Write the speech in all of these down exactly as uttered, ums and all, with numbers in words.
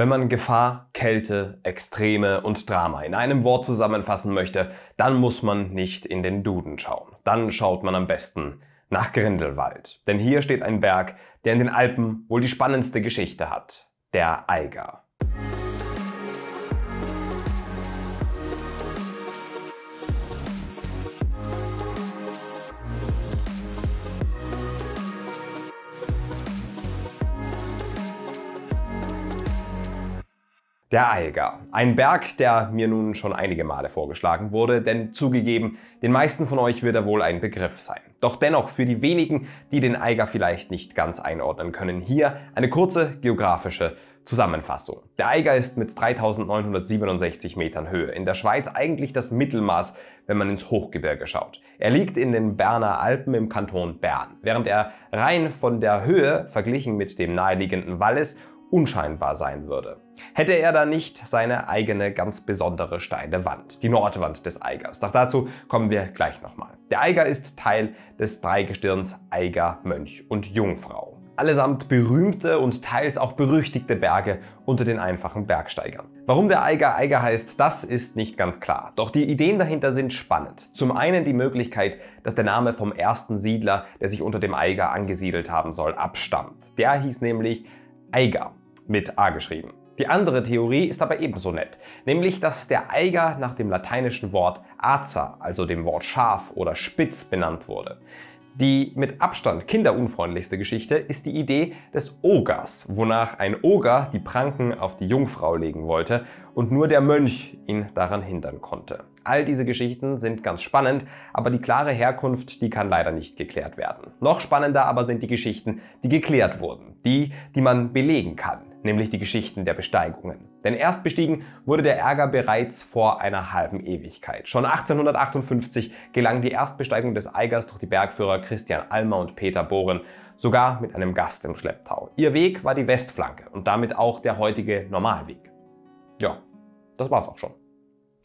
Wenn man Gefahr, Kälte, Extreme und Drama in einem Wort zusammenfassen möchte, dann muss man nicht in den Duden schauen. Dann schaut man am besten nach Grindelwald. Denn hier steht ein Berg, der in den Alpen wohl die spannendste Geschichte hat. Der Eiger. Der Eiger. Ein Berg, der mir nun schon einige Male vorgeschlagen wurde, denn zugegeben, den meisten von euch wird er wohl ein Begriff sein. Doch dennoch, für die wenigen, die den Eiger vielleicht nicht ganz einordnen können, hier eine kurze geografische Zusammenfassung. Der Eiger ist mit dreitausendneunhundertsiebenundsechzig Metern Höhe in der Schweiz eigentlich das Mittelmaß, wenn man ins Hochgebirge schaut. Er liegt in den Berner Alpen im Kanton Bern, während er rein von der Höhe, verglichen mit dem naheliegenden Wallis, unscheinbar sein würde. Hätte er da nicht seine eigene ganz besondere steile Wand, die Nordwand des Eigers. Doch dazu kommen wir gleich nochmal. Der Eiger ist Teil des Dreigestirns Eiger, Mönch und Jungfrau. Allesamt berühmte und teils auch berüchtigte Berge unter den einfachen Bergsteigern. Warum der Eiger Eiger heißt, das ist nicht ganz klar. Doch die Ideen dahinter sind spannend. Zum einen die Möglichkeit, dass der Name vom ersten Siedler, der sich unter dem Eiger angesiedelt haben soll, abstammt. Der hieß nämlich Eiger, mit A geschrieben. Die andere Theorie ist aber ebenso nett, nämlich dass der Eiger nach dem lateinischen Wort acer, also dem Wort scharf oder spitz, benannt wurde. Die mit Abstand kinderunfreundlichste Geschichte ist die Idee des Ogers, wonach ein Oger die Pranken auf die Jungfrau legen wollte und nur der Mönch ihn daran hindern konnte. All diese Geschichten sind ganz spannend, aber die klare Herkunft, die kann leider nicht geklärt werden. Noch spannender aber sind die Geschichten, die geklärt wurden, die, die man belegen kann. Nämlich die Geschichten der Besteigungen. Denn erst bestiegen wurde der Eiger bereits vor einer halben Ewigkeit. Schon achtzehnhundertachtundfünfzig gelang die Erstbesteigung des Eigers durch die Bergführer Christian Almer und Peter Bohren, sogar mit einem Gast im Schlepptau. Ihr Weg war die Westflanke und damit auch der heutige Normalweg. Ja, das war's auch schon.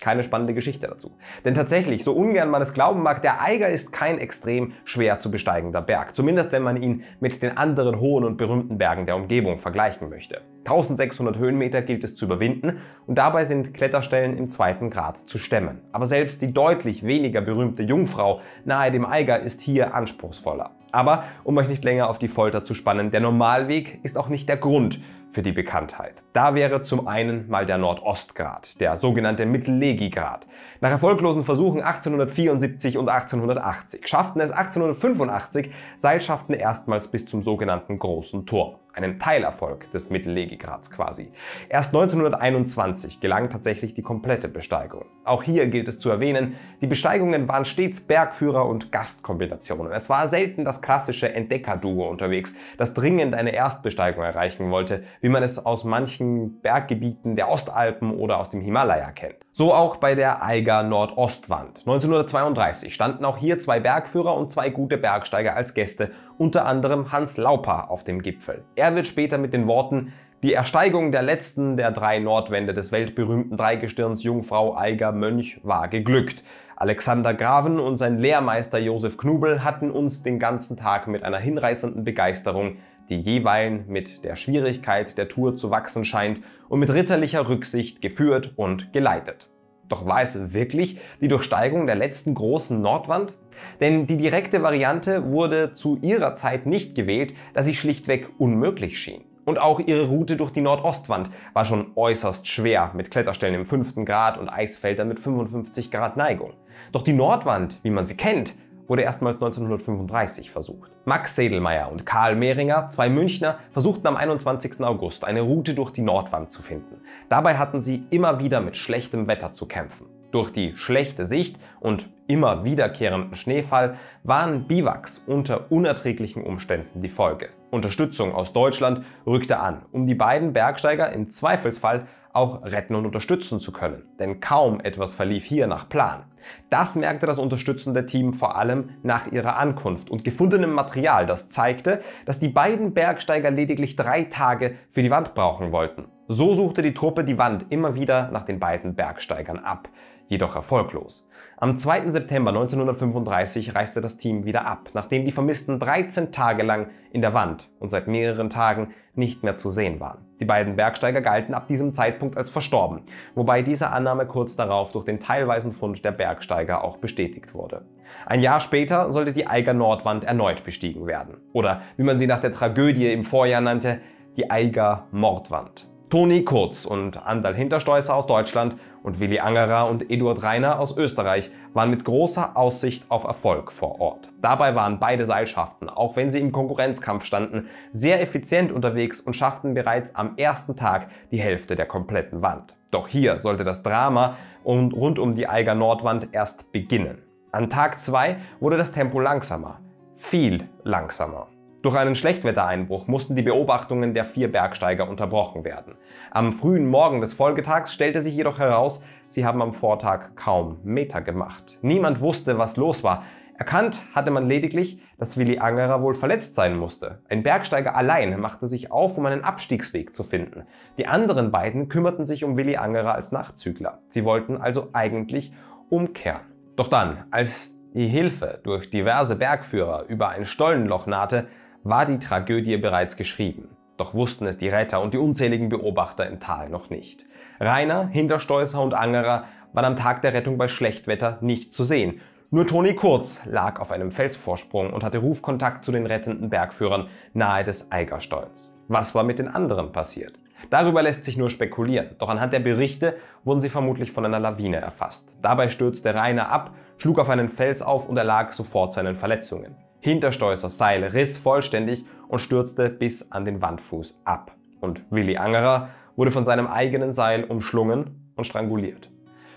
Keine spannende Geschichte dazu. Denn tatsächlich, so ungern man es glauben mag, der Eiger ist kein extrem schwer zu besteigender Berg. Zumindest wenn man ihn mit den anderen hohen und berühmten Bergen der Umgebung vergleichen möchte. eintausendsechshundert Höhenmeter gilt es zu überwinden und dabei sind Kletterstellen im zweiten Grad zu stemmen. Aber selbst die deutlich weniger berühmte Jungfrau nahe dem Eiger ist hier anspruchsvoller. Aber um euch nicht länger auf die Folter zu spannen, der Normalweg ist auch nicht der Grund für die Bekanntheit. Da wäre zum einen mal der Nordostgrat, der sogenannte Mittellegigrad. Nach erfolglosen Versuchen achtzehnhundertvierundsiebzig und achtzehnhundertachtzig schafften es achtzehnhundertfünfundachtzig Seilschaften erstmals bis zum sogenannten Großen Tor. Einen Teilerfolg des Mittellegigrads quasi. Erst neunzehnhunderteinundzwanzig gelang tatsächlich die komplette Besteigung. Auch hier gilt es zu erwähnen, die Besteigungen waren stets Bergführer- und Gastkombinationen. Es war selten das klassische Entdeckerduo unterwegs, das dringend eine Erstbesteigung erreichen wollte, wie man es aus manchen Berggebieten der Ostalpen oder aus dem Himalaya kennt. So auch bei der Eiger Nordostwand. neunzehnhundertzweiunddreißig standen auch hier zwei Bergführer und zwei gute Bergsteiger als Gäste, unter anderem Hans Lauper auf dem Gipfel. Er wird später mit den Worten "Die Ersteigung der letzten der drei Nordwände des weltberühmten Dreigestirns Jungfrau, Eiger, Mönch war geglückt. Alexander Graven und sein Lehrmeister Josef Knubel hatten uns den ganzen Tag mit einer hinreißenden Begeisterung, die jeweils mit der Schwierigkeit der Tour zu wachsen scheint, und mit ritterlicher Rücksicht geführt und geleitet." Doch war es wirklich die Durchsteigung der letzten großen Nordwand? Denn die direkte Variante wurde zu ihrer Zeit nicht gewählt, da sie schlichtweg unmöglich schien. Und auch ihre Route durch die Nordostwand war schon äußerst schwer, mit Kletterstellen im fünften Grad und Eisfeldern mit fünfundfünfzig Grad Neigung. Doch die Nordwand, wie man sie kennt, wurde erstmals neunzehnhundertfünfunddreißig versucht. Max Sedlmayr und Karl Mehringer, zwei Münchner, versuchten am einundzwanzigsten August eine Route durch die Nordwand zu finden. Dabei hatten sie immer wieder mit schlechtem Wetter zu kämpfen. Durch die schlechte Sicht und immer wiederkehrenden Schneefall waren Biwaks unter unerträglichen Umständen die Folge. Unterstützung aus Deutschland rückte an, um die beiden Bergsteiger im Zweifelsfall auch retten und unterstützen zu können. Denn kaum etwas verlief hier nach Plan. Das merkte das unterstützende Team vor allem nach ihrer Ankunft und gefundenem Material, das zeigte, dass die beiden Bergsteiger lediglich drei Tage für die Wand brauchen wollten. So suchte die Truppe die Wand immer wieder nach den beiden Bergsteigern ab, jedoch erfolglos. Am zweiten September neunzehnhundertfünfunddreißig reiste das Team wieder ab, nachdem die Vermissten dreizehn Tage lang in der Wand und seit mehreren Tagen nicht mehr zu sehen waren. Die beiden Bergsteiger galten ab diesem Zeitpunkt als verstorben, wobei diese Annahme kurz darauf durch den teilweisen Fund der Bergsteiger auch bestätigt wurde. Ein Jahr später sollte die Eiger Nordwand erneut bestiegen werden. Oder wie man sie nach der Tragödie im Vorjahr nannte, die Eiger Mordwand. Toni Kurz und Anderl Hinterstoisser aus Deutschland und Willi Angerer und Eduard Reiner aus Österreich waren mit großer Aussicht auf Erfolg vor Ort. Dabei waren beide Seilschaften, auch wenn sie im Konkurrenzkampf standen, sehr effizient unterwegs und schafften bereits am ersten Tag die Hälfte der kompletten Wand. Doch hier sollte das Drama rund um die Eiger Nordwand erst beginnen. An Tag zwei wurde das Tempo langsamer, viel langsamer. Durch einen Schlechtwettereinbruch mussten die Beobachtungen der vier Bergsteiger unterbrochen werden. Am frühen Morgen des Folgetags stellte sich jedoch heraus, sie haben am Vortag kaum Meter gemacht. Niemand wusste, was los war. Erkannt hatte man lediglich, dass Willi Angerer wohl verletzt sein musste. Ein Bergsteiger allein machte sich auf, um einen Abstiegsweg zu finden. Die anderen beiden kümmerten sich um Willi Angerer als Nachzügler. Sie wollten also eigentlich umkehren. Doch dann, als die Hilfe durch diverse Bergführer über ein Stollenloch nahte, war die Tragödie bereits geschrieben. Doch wussten es die Retter und die unzähligen Beobachter im Tal noch nicht. Reiner, Hinterstoisser und Angerer waren am Tag der Rettung bei Schlechtwetter nicht zu sehen. Nur Toni Kurz lag auf einem Felsvorsprung und hatte Rufkontakt zu den rettenden Bergführern nahe des Eigerstolls. Was war mit den anderen passiert? Darüber lässt sich nur spekulieren, doch anhand der Berichte wurden sie vermutlich von einer Lawine erfasst. Dabei stürzte Reiner ab, schlug auf einen Fels auf und erlag sofort seinen Verletzungen. Hinterstoissers Seil riss vollständig und stürzte bis an den Wandfuß ab. Und Willi Angerer wurde von seinem eigenen Seil umschlungen und stranguliert.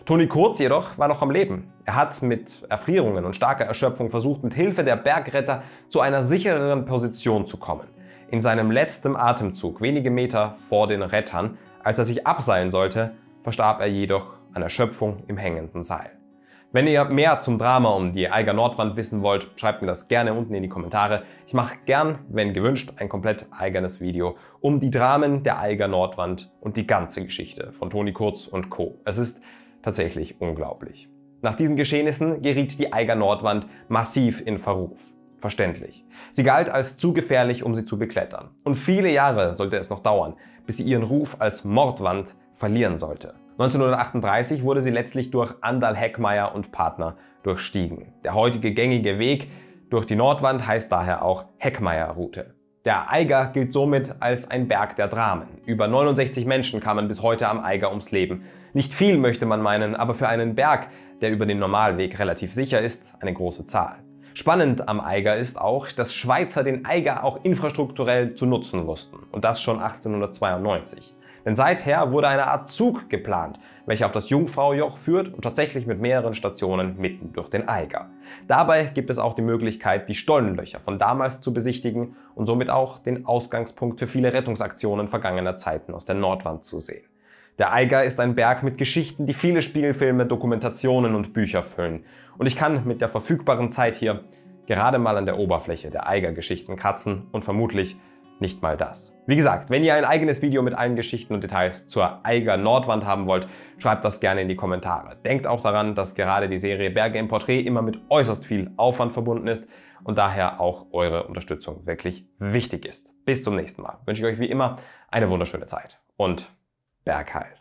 Toni Kurz jedoch war noch am Leben. Er hat mit Erfrierungen und starker Erschöpfung versucht, mit Hilfe der Bergretter zu einer sichereren Position zu kommen. In seinem letzten Atemzug, wenige Meter vor den Rettern, als er sich abseilen sollte, verstarb er jedoch an Erschöpfung im hängenden Seil. Wenn ihr mehr zum Drama um die Eiger Nordwand wissen wollt, schreibt mir das gerne unten in die Kommentare. Ich mache gern, wenn gewünscht, ein komplett eigenes Video um die Dramen der Eiger Nordwand und die ganze Geschichte von Toni Kurz und Co. Es ist tatsächlich unglaublich. Nach diesen Geschehnissen geriet die Eiger Nordwand massiv in Verruf. Verständlich. Sie galt als zu gefährlich, um sie zu beklettern. Und viele Jahre sollte es noch dauern, bis sie ihren Ruf als Mordwand verlieren sollte. neunzehnhundertachtunddreißig wurde sie letztlich durch Andal Heckmair und Partner durchstiegen. Der heutige gängige Weg durch die Nordwand heißt daher auch Heckmair-Route. Der Eiger gilt somit als ein Berg der Dramen. Über neunundsechzig Menschen kamen bis heute am Eiger ums Leben. Nicht viel möchte man meinen, aber für einen Berg, der über den Normalweg relativ sicher ist, eine große Zahl. Spannend am Eiger ist auch, dass Schweizer den Eiger auch infrastrukturell zu nutzen wussten. Und das schon achtzehnhundertzweiundneunzig. Denn seither wurde eine Art Zug geplant, welcher auf das Jungfraujoch führt und tatsächlich mit mehreren Stationen mitten durch den Eiger. Dabei gibt es auch die Möglichkeit, die Stollenlöcher von damals zu besichtigen und somit auch den Ausgangspunkt für viele Rettungsaktionen vergangener Zeiten aus der Nordwand zu sehen. Der Eiger ist ein Berg mit Geschichten, die viele Spielfilme, Dokumentationen und Bücher füllen. Und ich kann mit der verfügbaren Zeit hier gerade mal an der Oberfläche der Eiger-Geschichten kratzen und vermutlich nicht mal das. Wie gesagt, wenn ihr ein eigenes Video mit allen Geschichten und Details zur Eiger Nordwand haben wollt, schreibt das gerne in die Kommentare. Denkt auch daran, dass gerade die Serie Berge im Porträt immer mit äußerst viel Aufwand verbunden ist und daher auch eure Unterstützung wirklich wichtig ist. Bis zum nächsten Mal. Wünsche ich euch wie immer eine wunderschöne Zeit und Berg heil.